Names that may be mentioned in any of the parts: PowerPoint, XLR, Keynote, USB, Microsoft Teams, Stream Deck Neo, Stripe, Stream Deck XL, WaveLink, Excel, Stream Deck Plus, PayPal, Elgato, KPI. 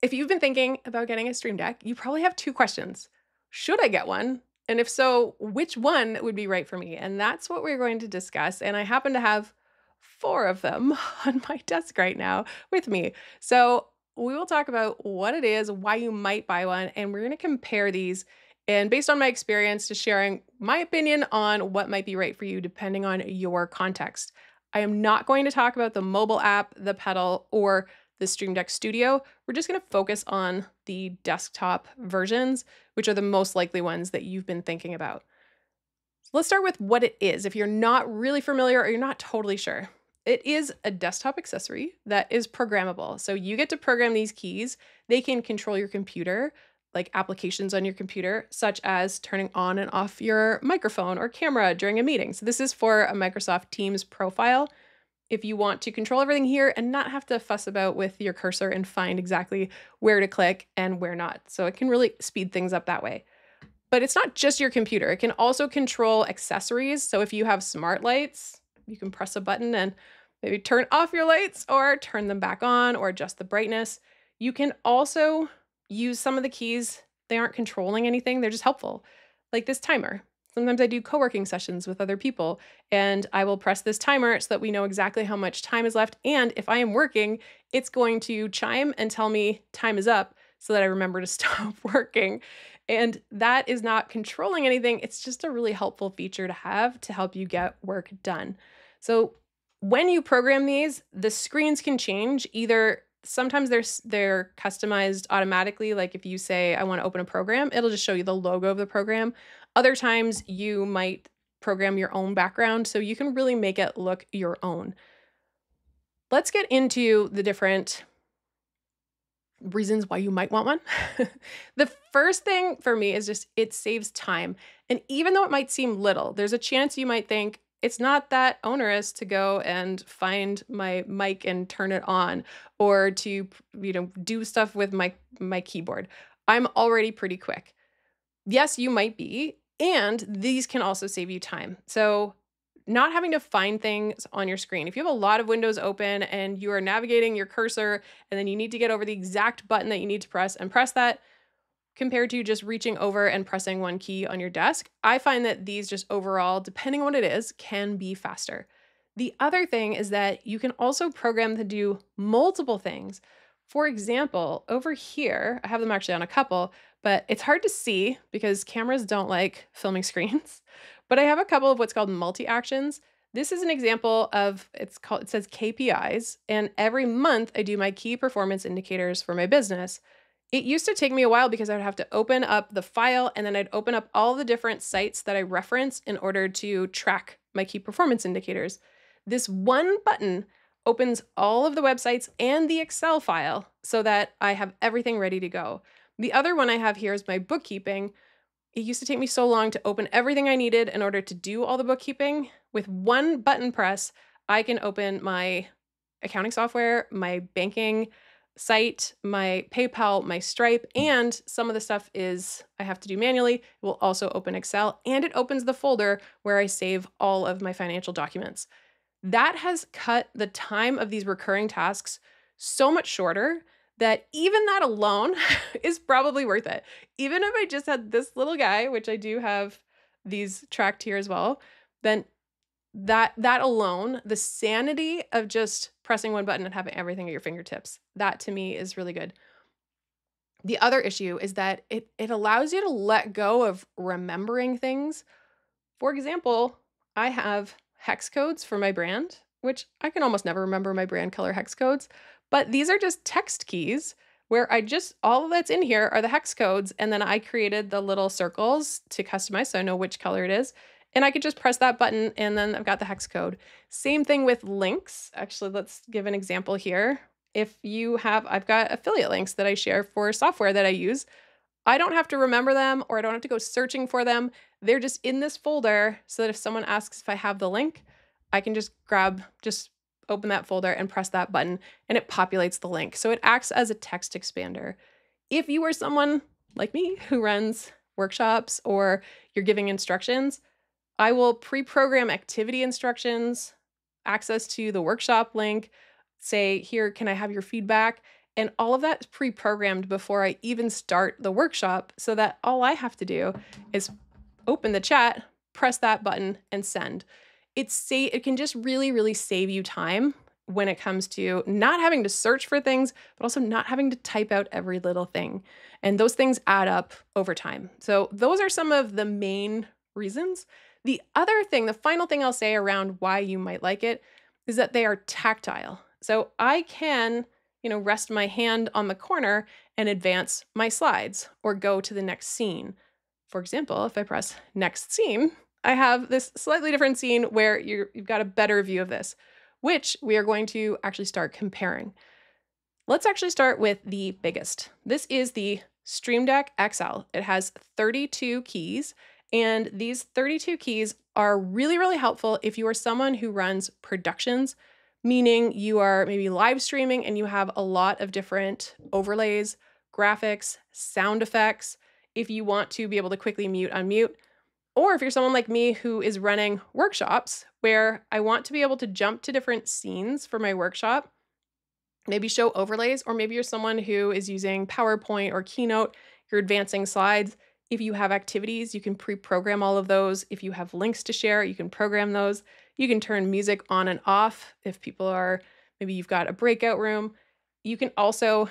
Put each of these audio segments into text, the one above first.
If you've been thinking about getting a Stream Deck, you probably have two questions. Should I get one? And if so, which one would be right for me? And that's what we're going to discuss. And I happen to have 4 of them on my desk right now with me. So we will talk about what it is, why you might buy one, and we're going to compare these. And based on my experience, to sharing my opinion on what might be right for you, depending on your context. I am not going to talk about the mobile app, the pedal, or the Stream Deck Studio. We're just going to focus on the desktop versions, which are the most likely ones that you've been thinking about. So let's start with what it is. If you're not really familiar or you're not totally sure, it is a desktop accessory that is programmable. So you get to program these keys. They can control your computer, like applications on your computer, such as turning on and off your microphone or camera during a meeting. So this is for a Microsoft Teams profile. If you want to control everything here and not have to fuss about with your cursor and find exactly where to click and where not. So it can really speed things up that way. But it's not just your computer. It can also control accessories. So if you have smart lights, you can press a button and maybe turn off your lights or turn them back on or adjust the brightness. You can also use some of the keys. They aren't controlling anything. They're just helpful. Like this timer. Sometimes I do co-working sessions with other people and I will press this timer so that we know exactly how much time is left. And if I am working, it's going to chime and tell me time is up so that I remember to stop working. And that is not controlling anything. It's just a really helpful feature to have to help you get work done. So when you program these, the screens can change. Either sometimes they're customized automatically. Like if you say, I want to open a program, it'll just show you the logo of the program. Other times you might program your own background, so you can really make it look your own. Let's get into the different reasons why you might want one. The first thing for me is just it saves time. And even though it might seem little, there's a chance you might think it's not that onerous to go and find my mic and turn it on, or to, you know, do stuff with my keyboard. I'm already pretty quick. Yes, you might be, and these can also save you time. So not having to find things on your screen. If you have a lot of windows open and you are navigating your cursor and then you need to get over the exact button that you need to press and press that, compared to just reaching over and pressing one key on your desk, I find that these just overall, depending on what it is, can be faster. The other thing is that you can also program to do multiple things. For example, over here, I have them actually on a couple, but it's hard to see because cameras don't like filming screens. But I have a couple of what's called multi-actions. This is an example of, it says KPIs, and every month I do my key performance indicators for my business. It used to take me a while because I would have to open up the file and then I'd open up all the different sites that I reference in order to track my key performance indicators. This one button opens all of the websites and the Excel file so that I have everything ready to go. The other one I have here is my bookkeeping. It used to take me so long to open everything I needed in order to do all the bookkeeping. With one button press, I can open my accounting software, my banking site, my PayPal, my Stripe, and some of the stuff is I have to do manually. It will also open Excel, and it opens the folder where I save all of my financial documents. That has cut the time of these recurring tasks so much shorter that even that alone is probably worth it. Even if I just had this little guy, which I do have these tracked here as well, then that alone, the sanity of just pressing one button and having everything at your fingertips, that to me is really good. The other issue is that it allows you to let go of remembering things. For example, I have hex codes for my brand, which I can almost never remember my brand color hex codes, but these are just text keys where I just, all that's in here are the hex codes. And then I created the little circles to customize so I know which color it is. And I could just press that button and then I've got the hex code. Same thing with links. Actually, let's give an example here. If you have, I've got affiliate links that I share for software that I use. I don't have to remember them, or I don't have to go searching for them. They're just in this folder so that if someone asks if I have the link, I can just open that folder and press that button and it populates the link. So it acts as a text expander. If you are someone like me who runs workshops or you're giving instructions, I will pre-program activity instructions, access to the workshop link, say, here, can I have your feedback? And all of that's pre-programmed before I even start the workshop, so that all I have to do is open the chat, press that button, and send. It can just really, really save you time when it comes to not having to search for things, but also not having to type out every little thing. And those things add up over time. So those are some of the main reasons. The other thing, the final thing I'll say around why you might like it, is that they are tactile. So I can, rest my hand on the corner and advance my slides or go to the next scene. For example, if I press next scene, I have this slightly different scene where you've got a better view of this, which we are going to actually start comparing. Let's actually start with the biggest. This is the Stream Deck XL. It has 32 keys, and these 32 keys are really, really helpful if you are someone who runs productions, meaning you are maybe live streaming and you have a lot of different overlays, graphics, sound effects, if you want to be able to quickly mute, unmute, or if you're someone like me who is running workshops where I want to be able to jump to different scenes for my workshop, maybe show overlays, or maybe you're someone who is using PowerPoint or Keynote, you're advancing slides. If you have activities, you can pre-program all of those. If you have links to share, you can program those. You can turn music on and off if people are, maybe you've got a breakout room. You can also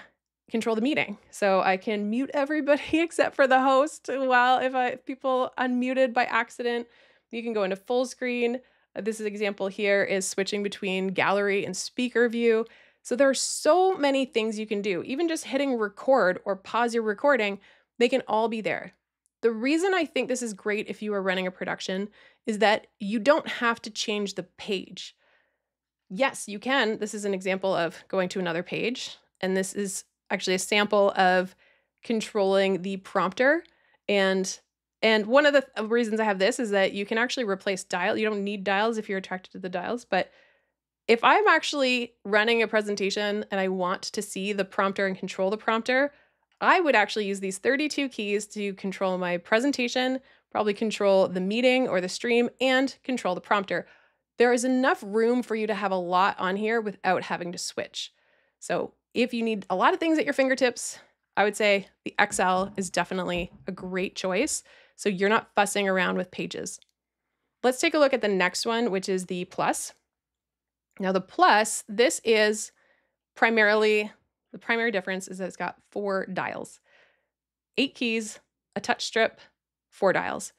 control the meeting. So I can mute everybody except for the host. While if people unmuted by accident, you can go into full screen. This example here is switching between gallery and speaker view. So there are so many things you can do. Even just hitting record or pause your recording, they can all be there. The reason I think this is great if you are running a production is that you don't have to change the page. Yes, you can. This is an example of going to another page. And this is actually a sample of controlling the prompter. And one of the reasons I have this is that you can actually replace dial. You don't need dials if you're attracted to the dials. But if I'm actually running a presentation and I want to see the prompter and control the prompter, I would actually use these 32 keys to control my presentation, probably control the meeting or the stream, and control the prompter. There is enough room for you to have a lot on here without having to switch. So if you need a lot of things at your fingertips, I would say the XL is definitely a great choice. So you're not fussing around with pages. Let's take a look at the next one, which is the Plus. Now the Plus, this is primarily, the primary difference is that it's got 4 dials, 8 keys, a touch strip, 4 dials.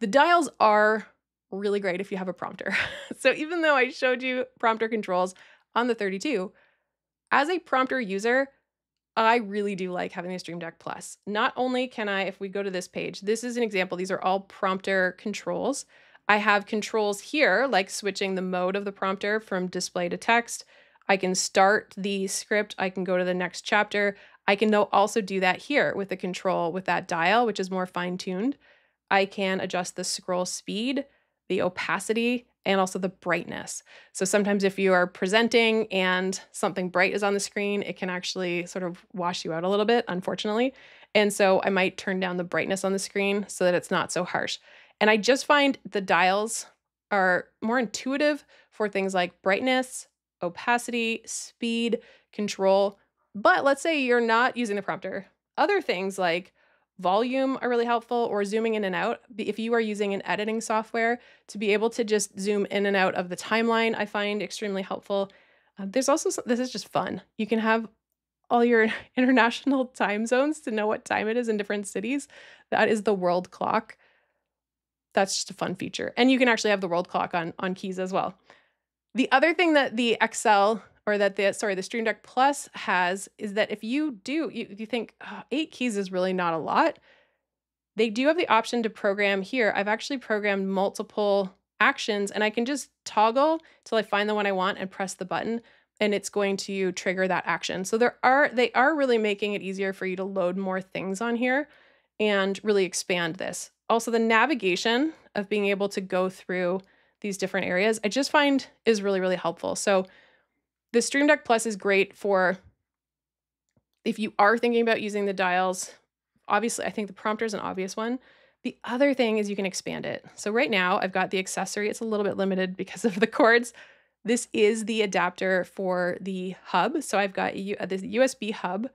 The dials are really great if you have a prompter. So even though I showed you prompter controls on the 32, as a prompter user, I really do like having the Stream Deck Plus. Not only can I, if we go to this page, this is an example. These are all prompter controls. I have controls here, like switching the mode of the prompter from display to text. I can start the script. I can go to the next chapter. I can also do that here with the control with that dial, which is more fine-tuned. I can adjust the scroll speed, the opacity, and also the brightness. So sometimes if you are presenting and something bright is on the screen, it can actually sort of wash you out a little bit, unfortunately. And so I might turn down the brightness on the screen so that it's not so harsh. And I just find the dials are more intuitive for things like brightness, opacity, speed, control. But let's say you're not using the prompter. Other things like volume are really helpful, or zooming in and out. If you are using an editing software, to be able to just zoom in and out of the timeline, I find extremely helpful. There's also, this is just fun. You can have all your international time zones to know what time it is in different cities. That is the world clock. That's just a fun feature. And you can actually have the world clock on keys as well. The other thing that the XL, or that the Stream Deck Plus has, is that if you do, you think, oh, 8 keys is really not a lot, they do have the option to program here. I've actually programmed multiple actions, and I can just toggle till I find the one I want and press the button, and it's going to trigger that action. So they are really making it easier for you to load more things on here and really expand this. Also, the navigation of being able to go through these different areas, I just find is really, really helpful. So the Stream Deck Plus is great for if you are thinking about using the dials. Obviously, I think the prompter is an obvious one. The other thing is you can expand it. So right now I've got the accessory. It's a little bit limited because of the cords. This is the adapter for the hub. So I've got this USB hub,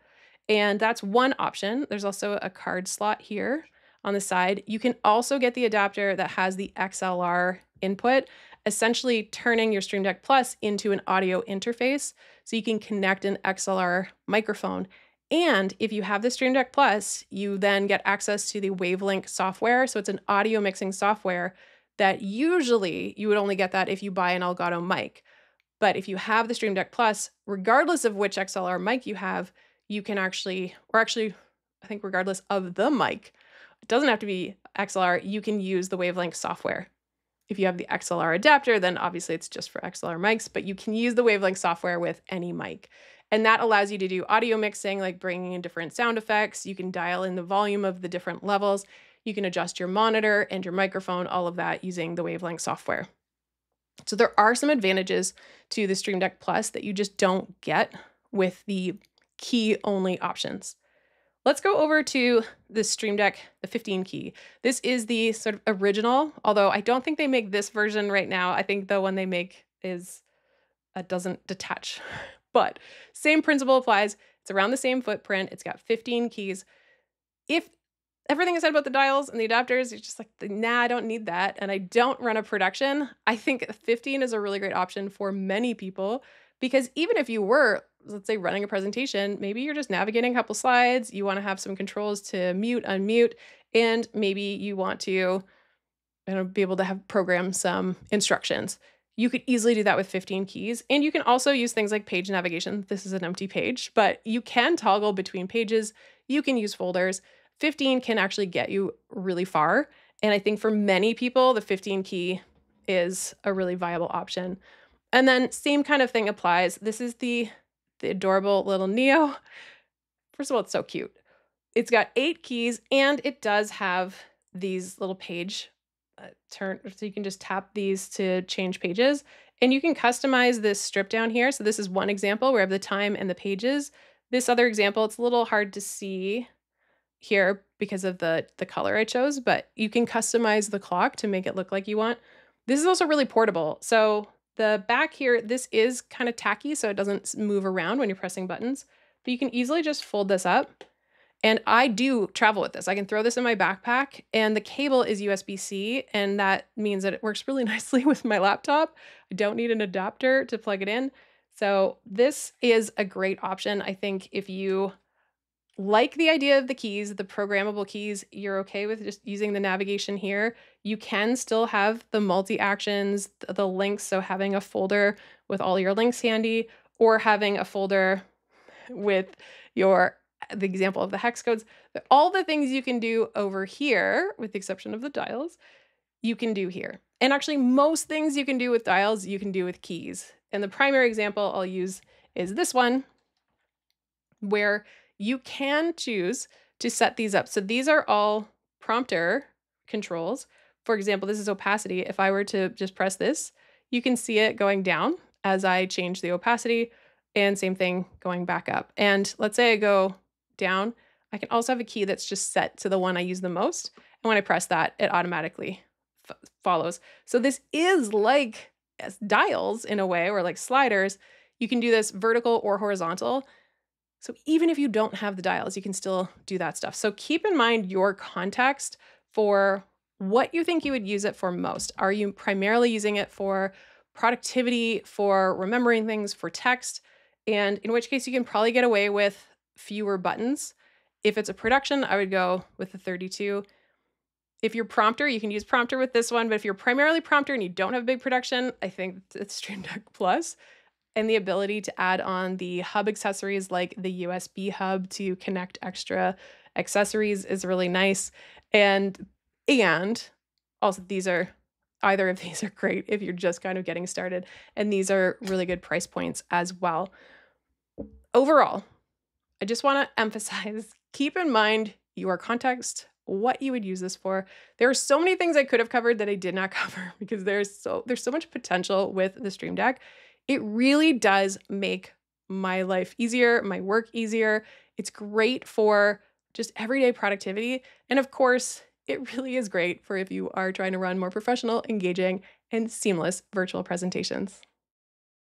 and that's one option. There's also a card slot here on the side. You can also get the adapter that has the XLR input, essentially turning your Stream Deck Plus into an audio interface so you can connect an XLR microphone. And if you have the Stream Deck Plus, you then get access to the WaveLink software. So it's an audio mixing software that usually you would only get that if you buy an Elgato mic. But if you have the Stream Deck Plus, regardless of which XLR mic you have, you can actually, or actually, I think regardless of the mic, it doesn't have to be XLR, you can use the WaveLink software. If you have the XLR adapter, then obviously it's just for XLR mics, but you can use the WaveLink software with any mic. And that allows you to do audio mixing, like bringing in different sound effects. You can dial in the volume of the different levels. You can adjust your monitor and your microphone, all of that using the WaveLink software. So there are some advantages to the Stream Deck Plus that you just don't get with the key only options. Let's go over to the Stream Deck, the 15 key. This is the sort of original, although I don't think they make this version right now. I think the one they make is, doesn't detach. But same principle applies. It's around the same footprint. It's got 15 keys. If everything I said about the dials and the adapters, you're just like, nah, I don't need that. And I don't run a production. I think 15 is a really great option for many people, because even if you were, let's say, running a presentation, maybe you're just navigating a couple slides. You want to have some controls to mute, unmute, and maybe you want to, I don't know, be able to have program some instructions. You could easily do that with 15 keys. And you can also use things like page navigation. This is an empty page, but you can toggle between pages. You can use folders. 15 can actually get you really far. And I think for many people, the 15 key is a really viable option. And then same kind of thing applies. This is the adorable little Neo. First of all, it's so cute. It's got 8 keys, and it does have these little page turn, so you can just tap these to change pages, and you can customize this strip down here. So this is one example where I have the time and the pages. This other example, it's a little hard to see here because of the color I chose, but you can customize the clock to make it look like you want. This is also really portable. So the back here, this is kind of tacky, so it doesn't move around when you're pressing buttons, but you can easily just fold this up. And I do travel with this. I can throw this in my backpack, and the cable is USB-C, and that means that it works really nicely with my laptop. I don't need an adapter to plug it in. So this is a great option. I think if you like the idea of the keys, the programmable keys, you're okay with just using the navigation here. You can still have the multi-actions, the links, so having a folder with all your links handy, or having a folder with your the example of the hex codes, all the things you can do over here, with the exception of the dials, you can do here. And actually most things you can do with dials, you can do with keys. And the primary example I'll use is this one, where you can choose to set these up. So these are all prompter controls. For example, this is opacity. If I were to just press this, you can see it going down as I change the opacity, and same thing going back up. And let's say I go down, I can also have a key that's just set to the one I use the most. And when I press that, it automatically follows. So this is like dials in a way, or like sliders. You can do this vertical or horizontal. So even if you don't have the dials, you can still do that stuff. So keep in mind your context for what you think you would use it for most. Are you primarily using it for productivity, for remembering things, for text? And in which case you can probably get away with fewer buttons. If it's a production, I would go with the 32. If you're prompter, you can use prompter with this one, but if you're primarily prompter and you don't have big production, I think it's Stream Deck Plus. And the ability to add on the hub accessories like the USB hub to connect extra accessories is really nice. And also these are, either of these are great if you're just kind of getting started. And these are really good price points as well. Overall, I just want to emphasize, keep in mind your context, what you would use this for. There are so many things I could have covered that I did not cover, because there's so much potential with the Stream Deck. It really does make my life easier, my work easier. It's great for just everyday productivity. And of course, it really is great for if you are trying to run more professional, engaging, and seamless virtual presentations.